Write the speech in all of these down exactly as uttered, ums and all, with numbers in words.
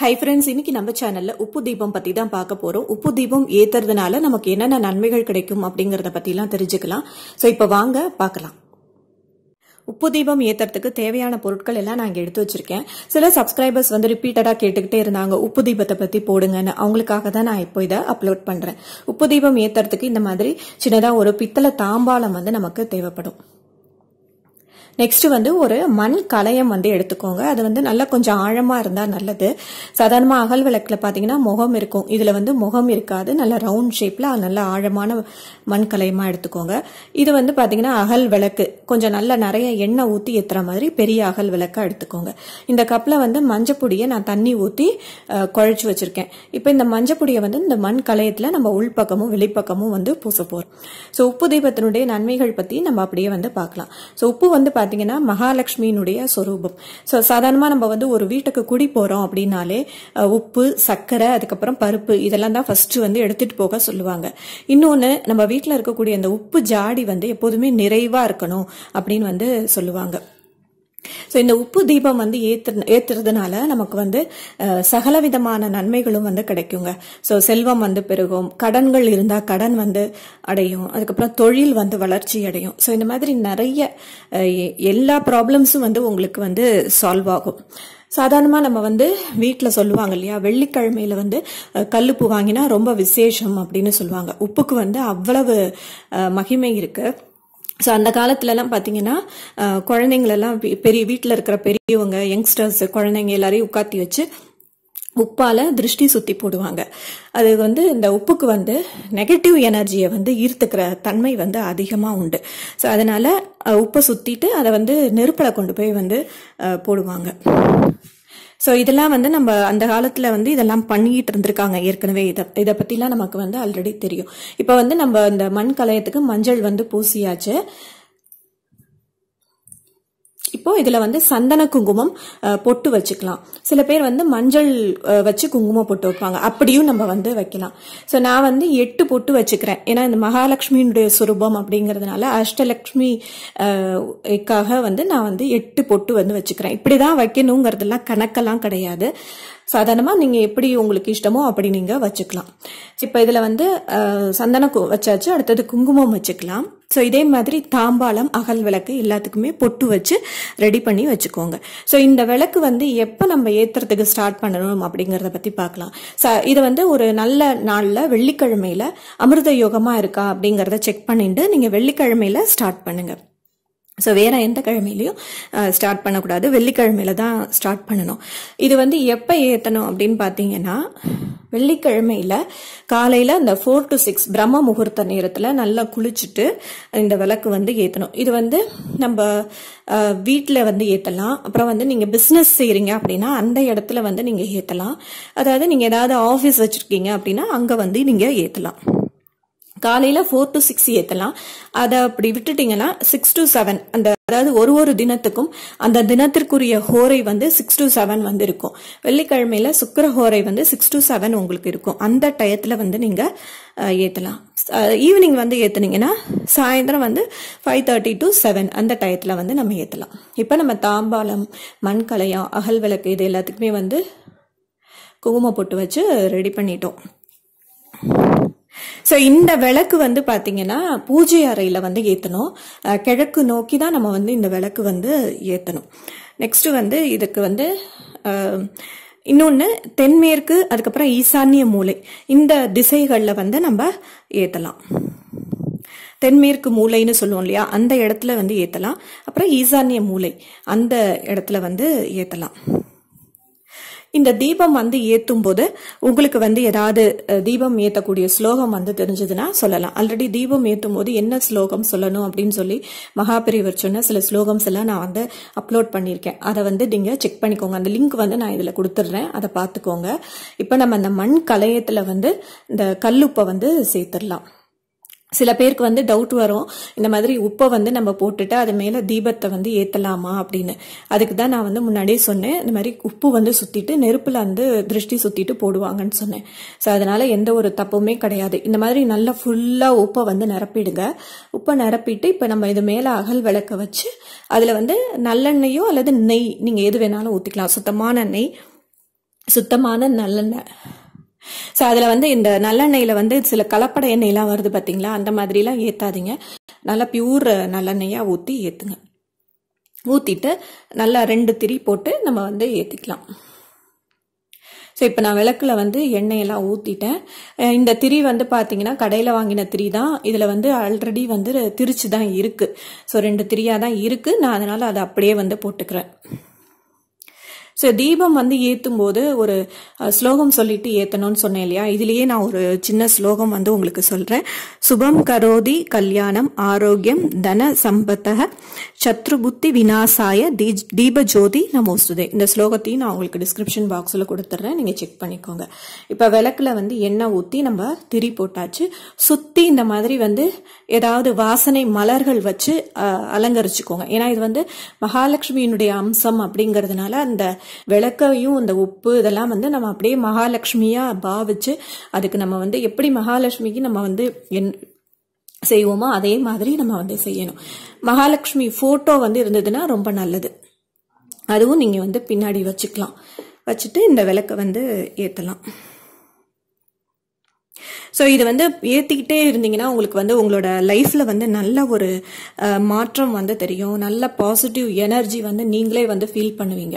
Hi friends, இன்னைக்கு நம்ம சேனல்ல உப்பு தீபம் பத்தி தான் பார்க்க போறோம். உப்பு தீபம் ஏத்துறதுனால நமக்கு என்னென்ன நன்மைகள் கிடைக்கும் அப்படிங்கறத பத்திலாம் தெரிஞ்சுக்கலாம். சோ இப்போ வாங்க பார்க்கலாம். உப்பு தீபம் ஏத்துறதுக்கு தேவையான பொருட்கள் எல்லாம் நான் எடுத்து வச்சிருக்கேன். சில சப்ஸ்கிரைபர்ஸ் வந்து ரிப்பீட்டடா கேட்டுக்கிட்டே இருந்தாங்க உப்பு தீபத்தை பத்தி போடுங்கன்னு. அவங்களுக்காக தான் நான் இப்போ இதை அப்லோட் பண்றேன். உப்பு தீபம் ஏத்துறதுக்கு இந்த மாதிரி சின்னதா ஒரு பித்தளை தாம்பாளம் வந்து நமக்கு தேவைப்படும். நெக்ஸ்ட் வந்து ஒரு மண் கலயம் வந்து எடுத்துக்கோங்க. அது வந்து நல்லா கொஞ்சம் ஆழமா இருந்தா நல்லது. சாதாரணமா அகல் விளக்குல பாத்தீங்கன்னா முகம் இருக்கும், இதுல வந்து முகம் இருக்காது. நல்ல ரவுண்ட் ஷேப்ல நல்ல ஆழமான மண் கலயமா எடுத்துக்கோங்க. இது வந்து பாத்தீங்கன்னா அகல் விளக்கு, கொஞ்சம் நல்ல நிறைய எண்ணெய் ஊத்தி ஏத்துற மாதிரி பெரிய அகல் விளக்கா எடுத்துக்கோங்க. இந்த கப்ல வந்து மஞ்சப்பொடியை நான் தண்ணி ஊத்தி குழைச்சு வச்சிருக்கேன். இப்ப இந்த மஞ்சப்பொடியை வந்து இந்த மண் கலயத்துல நம்ம உள்பக்கமும் வெளிப்பக்கமும் வந்து பூச போறோம். சோ உப்பு தீபத்தினுடைய நன்மைகள் பத்தி நம்ம அப்படியே வந்து பாக்கலாம். சோ உப்பு வந்து பாத்தீங்கன்னா மகாலட்சுமியினுடைய சொரூபம். சோ சாதாரணமா நம்ம வந்து ஒரு வீட்டுக்கு குடி போறோம் அப்படின்னாலே உப்பு, சர்க்கரை, அதுக்கப்புறம் பருப்பு இதெல்லாம் தான் ஃபர்ஸ்ட் வந்து எடுத்துட்டு போக சொல்லுவாங்க. இன்னொன்னு, நம்ம வீட்டுல இருக்கக்கூடிய அந்த உப்பு ஜாடி வந்து எப்போதுமே நிறைவா இருக்கணும் அப்படின்னு வந்து சொல்லுவாங்க. சோ இந்த உப்பு தீபம் வந்து ஏத்து ஏத்துறதுனால நமக்கு வந்து சகல விதமான நன்மைகளும் வந்து கிடைக்குங்க. சோ செல்வம் வந்து பெருகும், கடன்கள் இருந்தா கடன் வந்து அடையும், அதுக்கப்புறம் தொழில் வந்து வளர்ச்சி அடையும். சோ இந்த மாதிரி நிறைய எல்லா ப்ராப்ளம்ஸும் வந்து உங்களுக்கு வந்து சால்வ் ஆகும். சாதாரணமா நம்ம வந்து வீட்டுல சொல்லுவாங்க இல்லையா, வெள்ளிக்கிழமையில வந்து கல்லுப்பு வாங்கினா ரொம்ப விசேஷம் அப்படின்னு சொல்லுவாங்க. உப்புக்கு வந்து அவ்வளவு மகிமை இருக்கு. ஸோ அந்த காலத்துலலாம் பார்த்தீங்கன்னா குழந்தைங்களெல்லாம் பெரிய வீட்டில் இருக்கிற பெரியவங்க, யங்ஸ்டர்ஸ், குழந்தைங்க எல்லாரையும் உட்காத்தி வச்சு உப்பால திருஷ்டி சுத்தி போடுவாங்க. அது வந்து இந்த உப்புக்கு வந்து நெகட்டிவ் எனர்ஜியை வந்து ஈர்த்துக்கிற தன்மை வந்து அதிகமா உண்டு. ஸோ அதனால உப்பை சுத்திட்டு அதை வந்து நெருப்புல கொண்டு போய் வந்து போடுவாங்க. சோ இதெல்லாம் வந்து நம்ம அந்த காலத்துல வந்து இதெல்லாம் பண்ணிட்டு இருந்திருக்காங்க ஏற்கனவே. இதை இதை பத்திலாம் நமக்கு வந்து ஆல்ரெடி தெரியும். இப்ப வந்து நம்ம இந்த மண் கலயத்துக்கு மஞ்சள் வந்து பூசியாச்சு. இப்போ இதுல வந்து சந்தன குங்குமம் பொட்டு வச்சுக்கலாம். சில பேர் வந்து மஞ்சள் வச்சு குங்குமம் பொட்டு வைப்பாங்க, அப்படியும் நம்ம வந்து வைக்கலாம். சோ நான் வந்து எட்டு பொட்டு வச்சுக்கிறேன். ஏன்னா இந்த மகாலட்சுமியினுடைய சுரூபம் அப்படிங்கறதுனால அஷ்டலட்சுமி க்காக வந்து நான் வந்து எட்டு பொட்டு வந்து வச்சுக்கிறேன். இப்படிதான் வைக்கணுங்கிறதுலாம் கணக்கெல்லாம் கிடையாது. சாதாரணமா நீங்க எப்படி உங்களுக்கு இஷ்டமோ அப்படி நீங்க வச்சுக்கலாம். இப்ப இதுல வந்து சந்தன வச்சாச்சு, அடுத்தது குங்குமம் வச்சுக்கலாம். சோ இதே மாதிரி தாம்பாளம், அகல் விளக்கு எல்லாத்துக்குமே பொட்டு வச்சு ரெடி பண்ணி வச்சுக்கோங்க. சோ இந்த விளக்கு வந்து எப்ப நம்ம ஏத்துறதுக்கு ஸ்டார்ட் பண்ணணும் அப்படிங்கறத பத்தி பாக்கலாம். இது வந்து ஒரு நல்ல நாள்ல வெள்ளிக்கிழமையில அமிர்த யோகமா இருக்கா அப்படிங்கறத செக் பண்ணிட்டு நீங்க வெள்ளிக்கிழமையில ஸ்டார்ட் பண்ணுங்க. ஸோ வேற எந்த கிழமையிலையும் ஸ்டார்ட் பண்ணக்கூடாது, வெள்ளிக்கிழமையில தான் ஸ்டார்ட் பண்ணணும். இது வந்து எப்போ ஏற்றணும் அப்படின்னு பார்த்தீங்கன்னா வெள்ளிக்கிழமையில காலையில அந்த ஃபோர் டு சிக்ஸ் பிரம்ம முகூர்த்த நேரத்துல நல்லா குளிச்சுட்டு இந்த விளக்கு வந்து ஏற்றணும். இது வந்து நம்ம வீட்டில் வந்து ஏற்றலாம். அப்புறம் வந்து நீங்க பிஸ்னஸ் செய்யறீங்க அப்படின்னா அந்த இடத்துல வந்து நீங்க ஏற்றலாம். அதாவது நீங்க ஏதாவது ஆஃபீஸ் வச்சிருக்கீங்க அப்படின்னா அங்க வந்து நீங்க ஏற்றலாம். காலையில ஃபோர் டு சிக்ஸ் ஏத்தலாம். அதை அப்படி விட்டுட்டீங்கன்னா சிக்ஸ் டு செவன், அந்த அதாவது ஒரு ஒரு தினத்துக்கும் அந்த தினத்திற்குரிய ஹோரை வந்து சிக்ஸ் டு செவன் வந்து இருக்கும். வெள்ளிக்கிழமையில சுக்கிர ஹோரை வந்து சிக்ஸ் டு செவன் உங்களுக்கு இருக்கும். அந்த டயத்துல வந்து நீங்க ஏத்தலாம். ஈவினிங் வந்து ஏத்துனீங்கன்னா சாயந்தரம் வந்து ஃபைவ் தேர்ட்டி டு செவன் அந்த டயத்துல வந்து நம்ம ஏத்தலாம். இப்ப நம்ம தாம்பாளம், மண் கலயம், அகல் விளக்கு இது எல்லாத்துக்குமே வந்து குங்குமம் போட்டு வச்சு ரெடி பண்ணிட்டோம். சோ இந்த விளக்கு வந்து பாத்தீங்கன்னா பூஜை அறையில வந்து ஏத்தணும். கிழக்கு நோக்கி தான் நம்ம வந்து இந்த விளக்கு வந்து ஏத்தணும். நெக்ஸ்ட் வந்து இதுக்கு வந்து இன்னொன்னு தென்மேற்கு, அதுக்கப்புறம் ஈசான்ய மூலை, இந்த திசைகள்ல வந்து நம்ம ஏத்தலாம். தென்மேற்கு மூலைன்னு சொல்லுவோம் இல்லையா, அந்த இடத்துல வந்து ஏத்தலாம். அப்புறம் ஈசான்ய மூலை அந்த இடத்துல வந்து ஏத்தலாம். இந்த தீபம் வந்து ஏத்தும் போது உங்களுக்கு வந்து ஏதாவது தீபம் ஏத்தக்கூடிய ஸ்லோகம் வந்து தெரிஞ்சதுன்னா சொல்லலாம். ஆல்ரெடி தீபம் ஏத்தும் போது என்ன ஸ்லோகம் சொல்லணும் அப்படின்னு சொல்லி மகாபெரியவர் சொன்ன சில ஸ்லோகம்ஸ் எல்லாம் நான் வந்து அப்லோட் பண்ணியிருக்கேன். அதை வந்து நீங்க செக் பண்ணிக்கோங்க. அந்த லிங்க் வந்து நான் இதுல கொடுத்துட்றேன், அதை பார்த்துக்கோங்க. இப்ப நம்ம அந்த மண் கலயத்துல வந்து இந்த கல்லுப்பை வந்து சேர்த்துடலாம். சில பேருக்கு வந்து டவுட் வரும், இந்த மாதிரி உப்பை வந்து நம்ம போட்டுட்டு அது மேல தீபத்தை வந்து ஏத்தலாமா அப்படின்னு. அதுக்கு தான் நான் வந்து முன்னாடியே சொன்னேன், இந்த மாதிரி உப்பு வந்து சுத்திட்டு நெருப்புல வந்து திருஷ்டி சுத்திட்டு போடுவாங்கன்னு சொன்னேன். ஸோ அதனால எந்த ஒரு தப்புமே கிடையாது. இந்த மாதிரி நல்லா ஃபுல்லா உப்பை வந்து நிரப்பிடுங்க. உப்பை நிரப்பிட்டு இப்ப நம்ம இது மேல அகல் விளக்க வச்சு அதுல வந்து நல்லெண்ணெயோ அல்லது நெய் நீங்க எது வேணாலும் ஊத்திக்கலாம். சுத்தமான நெய் சுத்தமான நல்லெண்ணெய். ஸோ அதில் வந்து இந்த நல்லெண்ணெயில் வந்து சில கலப்பட எண்ணெயெலாம் வருது பார்த்தீங்களா, அந்த மாதிரிலாம் ஏற்றாதீங்க. நல்லா பியூர் நல்லெண்ணெயாக ஊற்றி ஏற்றுங்க. ஊற்றிட்டு நல்லா ரெண்டு திரி போட்டு நம்ம வந்து ஏற்றிக்கலாம். ஸோ இப்போ நான் விளக்கில் வந்து எண்ணெயெல்லாம் ஊற்றிட்டேன். இந்த திரி வந்து பார்த்தீங்கன்னா கடையில் வாங்கின திரி தான். இதில் வந்து ஆல்ரெடி வந்து திரிச்சு தான் இருக்குது. ஸோ ரெண்டு திரியாக தான் இருக்குது. நான் அதனால் அதை அப்படியே வந்து போட்டுக்கிறேன். ஸோ தீபம் வந்து ஏற்றும் போது ஒரு ஸ்லோகம் சொல்லிட்டு ஏற்றணும்னு சொன்னேன் இல்லையா, இதுலேயே நான் ஒரு சின்ன ஸ்லோகம் வந்து உங்களுக்கு சொல்கிறேன். சுபம் கரோதி கல்யாணம் ஆரோக்கியம் தன சம்பத்தக சத்ருபுத்தி விநாசாய தீ தீப ஜோதி நமோஸ்துதே. இந்த ஸ்லோகத்தையும் நான் உங்களுக்கு டிஸ்கிரிப்ஷன் பாக்ஸில் கொடுத்துட்றேன், நீங்கள் செக் பண்ணிக்கோங்க. இப்போ விளக்கில் வந்து எண்ணெய் ஊற்றி நம்ம திரி போட்டாச்சு. சுற்றி இந்த மாதிரி வந்து ஏதாவது வாசனை மலர்கள் வச்சு அலங்கரிச்சுக்கோங்க. ஏன்னா இது வந்து மகாலட்சுமியினுடைய அம்சம் அப்படிங்கிறதுனால அந்த விளக்கையும் இந்த உப்பு இதெல்லாம் வந்து நம்ம அப்படியே மகாலட்சுமியா பாவிச்சு அதுக்கு நம்ம வந்து எப்படி மகாலட்சுமிக்கு நம்ம வந்து செய்வோமோ அதே மாதிரி நம்ம வந்து செய்யணும். மகாலட்சுமி போட்டோ வந்து இருந்ததுன்னா ரொம்ப நல்லது. அதுவும் நீங்க வந்து பின்னாடி வச்சுக்கலாம். வச்சுட்டு இந்த விளக்கை வந்து ஏத்தலாம். ஸோ இது வந்து ஏற்றிக்கிட்டே இருந்தீங்கன்னா உங்களுக்கு வந்து உங்களோட லைஃப்பில் வந்து நல்ல ஒரு மாற்றம் வந்து தெரியும். நல்ல பாசிட்டிவ் எனர்ஜி வந்து நீங்களே வந்து ஃபீல் பண்ணுவீங்க.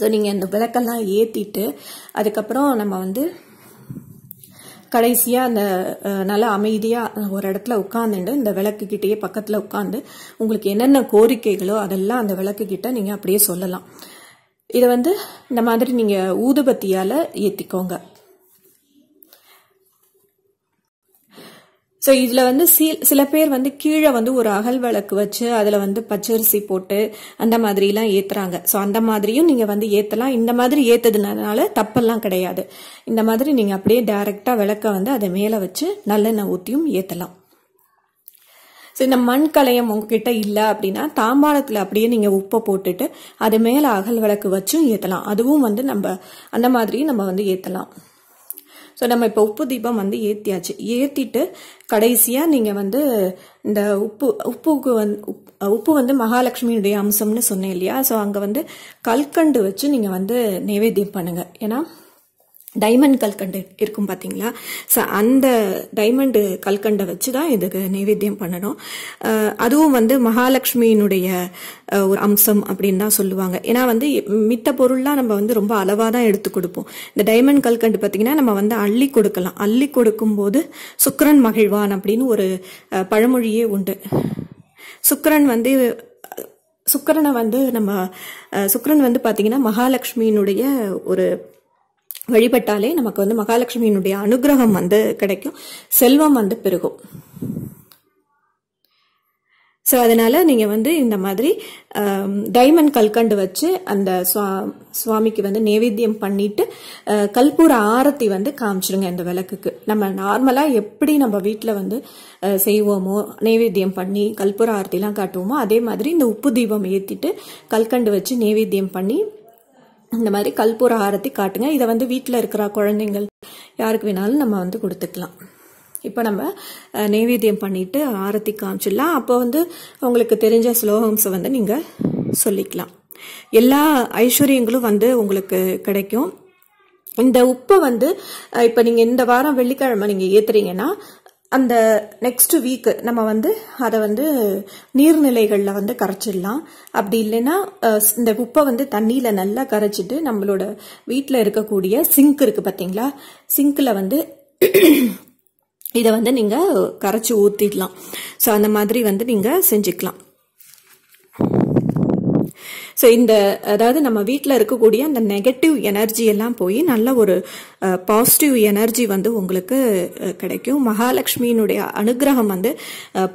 ஸோ நீங்கள் அந்த விளக்கெல்லாம் ஏற்றிட்டு அதுக்கப்புறம் நம்ம வந்து கடைசியாக அந்த நல்லா அமைதியாக ஒரு இடத்துல உட்காந்துட்டு இந்த விளக்குக்கிட்டேயே பக்கத்தில் உட்காந்து உங்களுக்கு என்னென்ன கோரிக்கைகளோ அதெல்லாம் அந்த விளக்குக்கிட்ட நீங்கள் அப்படியே சொல்லலாம். இதை வந்து இந்த மாதிரி நீங்கள் ஊதுபத்தியால் ஏற்றிக்கோங்க. ஸோ இதில் வந்து சில பேர் வந்து கீழே வந்து ஒரு அகல் விளக்கு வச்சு அதில் வந்து பச்சரிசி போட்டு அந்த மாதிரிலாம் ஏற்றுறாங்க. ஸோ அந்த மாதிரியும் நீங்கள் வந்து ஏற்றலாம். இந்த மாதிரி ஏற்றதுனால தப்பெல்லாம் கிடையாது. இந்த மாதிரி நீங்கள் அப்படியே டைரெக்டாக விளக்க வந்து அதை மேலே வச்சு நல்லெண்ணெய் ஊற்றியும் ஏற்றலாம். ஸோ இந்த மண் கலையம் உங்ககிட்ட இல்லை அப்படின்னா தாம்பாளத்தில் அப்படியே நீங்கள் உப்பை போட்டுட்டு அது மேலே அகல் விளக்கு வச்சும் ஏற்றலாம். அதுவும் வந்து நம்ம அந்த மாதிரியும் நம்ம வந்து ஏற்றலாம். ஸோ நம்ம இப்போ உப்பு தீபம் வந்து ஏற்றியாச்சு. ஏற்றிட்டு கடைசியாக நீங்கள் வந்து இந்த உப்பு உப்புக்கு வந்து உப்பு வந்து மகாலட்சுமியுடைய அம்சம்னு சொன்னேன் இல்லையா, ஸோ அங்கே வந்து கல்கண்டு வச்சு நீங்கள் வந்து நைவேத்தியம் பண்ணுங்கள். ஏன்னா டைமண்ட் கல்கண்டு இருக்கும் பார்த்தீங்களா, ஸோ அந்த டைமண்டு கல்கண்டை வச்சு தான் இதுக்கு நைவேத்தியம் பண்ணணும். அதுவும் வந்து மகாலட்சுமியினுடைய ஒரு அம்சம் அப்படின்னு தான் சொல்லுவாங்க. ஏன்னா வந்து மித்த பொருள்லாம் நம்ம வந்து ரொம்ப அளவாக தான் எடுத்து கொடுப்போம். இந்த டைமண்ட் கல்கண்டு பார்த்தீங்கன்னா நம்ம வந்து அள்ளி கொடுக்கலாம். அள்ளி கொடுக்கும்போது சுக்கிரன் மகிழ்வான் அப்படின்னு ஒரு பழமொழியே உண்டு. சுக்கிரன் வந்து சுக்கிரனை வந்து நம்ம சுக்கிரன் வந்து பார்த்தீங்கன்னா மகாலட்சுமியினுடைய ஒரு வழிபட்டாலே நமக்கு வந்து மகாலட்சுமியினுடைய அனுகிரகம் வந்து கிடைக்கும், செல்வம் வந்து பெருகும். ஸோ அதனால நீங்க வந்து இந்த மாதிரி டைமண்ட் கல்கண்டு வச்சு அந்த சுவாமிக்கு வந்து நைவேத்தியம் பண்ணிட்டு கல்பூர ஆரத்தி வந்து காமிச்சிருங்க. இந்த விளக்குக்கு நம்ம நார்மலா எப்படி நம்ம வீட்டில் வந்து செய்வோமோ நைவேத்தியம் பண்ணி கல்பூர ஆரத்திலாம் காட்டுவோமோ அதே மாதிரி இந்த உப்பு தீபம் ஏற்றிட்டு கல்கண்டு வச்சு நைவேத்தியம் பண்ணி இந்த மாதிரி கல்பூர ஆரத்தி காட்டுங்க. இதை வந்து வீட்டில் இருக்கிற குழந்தைங்கள் யாருக்கு வேணாலும் நம்ம வந்து கொடுத்துக்கலாம். இப்போ நம்ம நைவேத்தியம் பண்ணிட்டு ஆரத்தி காமிச்சிடலாம். அப்போ வந்து உங்களுக்கு தெரிஞ்ச ஸ்லோகம்ஸை வந்து நீங்கள் சொல்லிக்கலாம். எல்லா ஐஸ்வர்யங்களும் வந்து உங்களுக்கு கிடைக்கும். இந்த உப்பை வந்து இப்போ நீங்கள் இந்த வாரம் வெள்ளிக்கிழமை நீங்கள் ஏற்றுறீங்கன்னா அந்த நெக்ஸ்ட் வீக்கு நம்ம வந்து அதை வந்து நீர்நிலைகளில் வந்து கரைச்சிடலாம். அப்படி இல்லைன்னா இந்த உப்பை வந்து தண்ணியில் நல்லா கரைச்சிட்டு நம்மளோட வீட்டில் இருக்கக்கூடிய சிங்க் இருக்குது பார்த்தீங்களா, சிங்க்கில் வந்து இதை வந்து நீங்கள் கரைச்சி ஊற்றிடலாம். ஸோ அந்த மாதிரி வந்து நீங்கள் செஞ்சுக்கலாம். ஸோ இந்த அதாவது நம்ம வீட்டில் இருக்கக்கூடிய அந்த நெகட்டிவ் எனர்ஜி எல்லாம் போய் நல்ல ஒரு பாசிட்டிவ் எனர்ஜி வந்து உங்களுக்கு கிடைக்கும். மகாலட்சுமியினுடைய அனுகிரகம் வந்து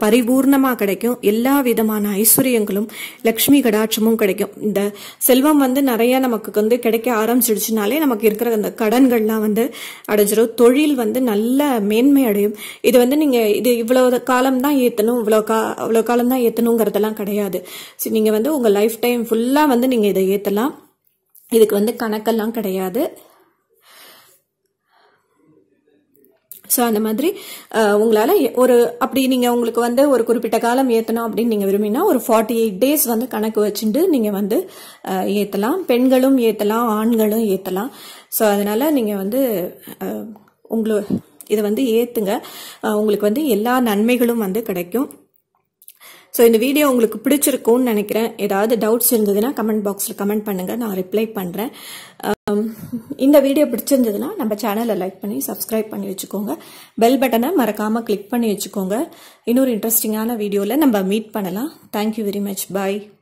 பரிபூர்ணமாக கிடைக்கும். எல்லா விதமான ஐஸ்வர்யங்களும் லக்ஷ்மி கடாட்சமும் கிடைக்கும். இந்த செல்வம் வந்து நிறைய நமக்கு வந்து கிடைக்க ஆரம்பிச்சிடுச்சுனாலே நமக்கு இருக்கிற அந்த கடன்கள்லாம் வந்து அடைஞ்சிடும். தொழில் வந்து நல்ல மேன்மை அடையும். இது வந்து நீங்கள் இது இவ்வளோ காலம் தான் ஏற்றணும் இவ்வளோ கா அவ்வளோ காலம் தான் ஏற்றணுங்கிறதெல்லாம் கிடையாது. ஸோ நீங்கள் வந்து உங்கள் லைஃப் டைம் ஃபுல்லாக வந்து நீங்கள் இதை ஏற்றலாம். இதுக்கு வந்து கணக்கெல்லாம் கிடையாது. So, அந்த மாதிரி உங்களால ஒரு அப்படி நீங்க உங்களுக்கு வந்து ஒரு குறிப்பிட்ட காலம் ஏத்தணும் அப்படி நீங்க விரும்பினா ஒரு forty-eight days வந்து கணக்கு வச்சிட்டு நீங்க வந்து ஏத்தலாம் பெண்களும் ஏத்தலாம் ஆண்களும் ஏத்தலாம் சோ அதனால நீங்க வந்து உங்க இது வந்து ஏத்துங்க உங்களுக்கு வந்து எல்லா நன்மைகளும் வந்து கிடைக்கும் So, in the video, you can see the doubts. If you have doubts, you can comment box. Comment I will reply. Um, in the video, you can like the channel, like and subscribe. Click the bell button and click the bell button. In an interesting video, we will meet. Thank you very much. Bye.